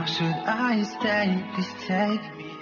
Or should I stay? Please take me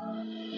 away.